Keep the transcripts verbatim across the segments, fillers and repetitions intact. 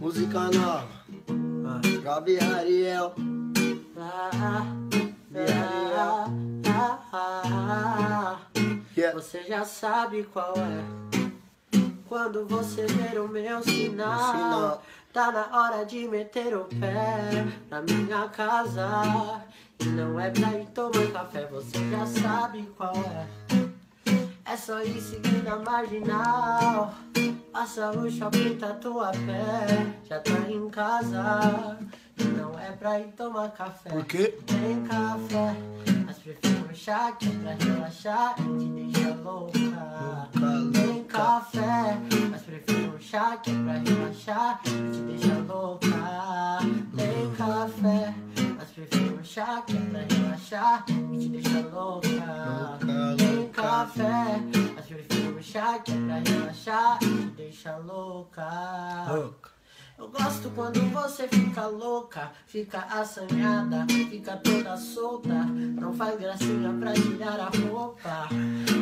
Música nova, ah. Gaab Hariel. Você já sabe qual é. Quando você ver o meu sinal, tá na hora de meter o pé na minha casa. E não é pra ir tomar café, você já sabe qual é. É só ir seguindo a marginal, passa o shopping, tá tua pé, já tá em casa. E não é pra ir tomar café. Por quê? Tem café, mas prefiro chá que é pra relaxar e te deixa louca. Tem café, mas prefiro chá que é pra relaxar e te deixa louca. Tem café, mas prefiro chá que é pra relaxar e te deixa louca. Tem café, mas prefiro chá que é pra relaxar e te deixa louca. Louca. Eu gosto quando você fica louca, fica assanhada, fica toda solta. Não faz gracinha pra tirar a roupa,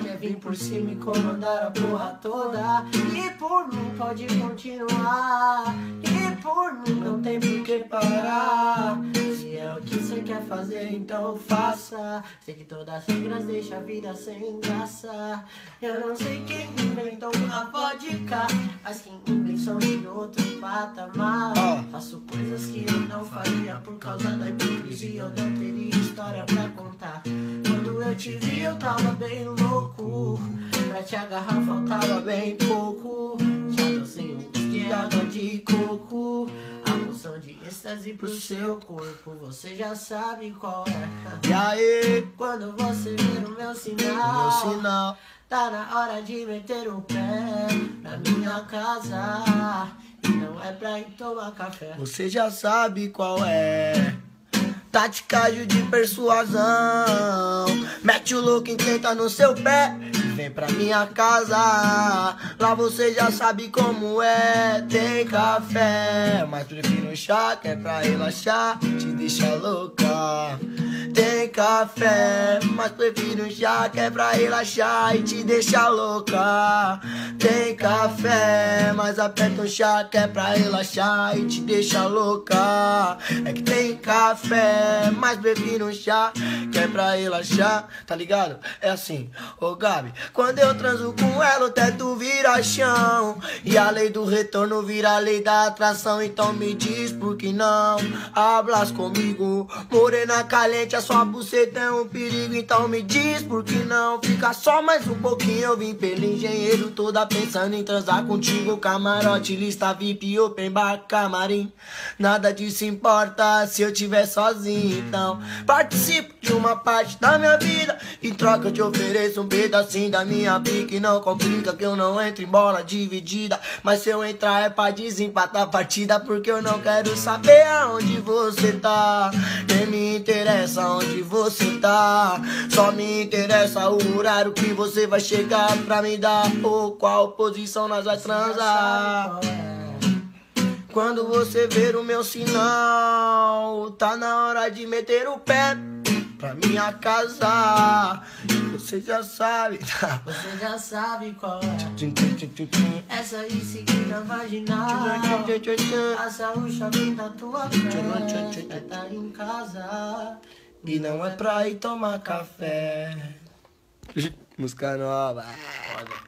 quer vir por cima e comandar a porra toda. E por mim pode continuar, e por mim não tem por que parar. Se é o que você quer fazer, então faça. Sei que todas as regras deixam a vida sem graça. Eu não sei quem inventou a vodka, mas quem inventou de outro pata. Mal. Faço coisas que eu não faria por causa da hipocrisia. Eu não teria história pra contar. Quando eu te vi eu tava bem louco, pra te agarrar faltava bem pouco. Já dancei um pouquinho de água de coco, a moção de êxtase pro seu corpo. Você já sabe qual é. E aí? Quando você ver o meu sinal, meu sinal, tá na hora de meter o pé na minha casa. Não é pra ir tomar café. Você já sabe qual é. Tática de persuasão. Mete o louco e tenta no seu pé. Vem pra minha casa. Lá você já sabe como é. Tem café, mas prefiro chá que é pra relaxar, te deixa louca. Tem café, mas prefiro chá que é pra relaxar e te deixar louca. Tem café, mas aperta o chá que é pra relaxar e te deixa louca. É que tem café, mas prefiro chá que é pra relaxar, tá ligado? É assim, ô Gabi, quando eu transo com ela o teto vira chão. E a lei do retorno vira a lei da atração. Então me diz por que não hablas comigo, morena calente. A sua buceta é um perigo, então me diz por que não fica só mais um pouquinho. Eu vim pelo engenheiro toda pensando em transar contigo. Camarote, lista V I P, open bar, camarim, nada disso importa se eu tiver sozinho. Então participo de uma parte da minha vida, em troca eu te ofereço um pedacinho da minha pica. E não complica que eu não entro em bola dividida, mas se eu entrar é pra desempatar a partida. Porque eu não quero saber aonde você tá, nem me interessa onde você tá, só me interessa o horário que você vai chegar pra me dar, ou qual posição nós vai transar. Quando você ver o meu sinal, tá na hora de meter o pé pra minha casa. Você já sabe, tá? Você já sabe qual é. Essa aí seguindo a vaginal, a saúcha vem da tua pé, vai tá em casa. E não é pra ir tomar café. Música nova.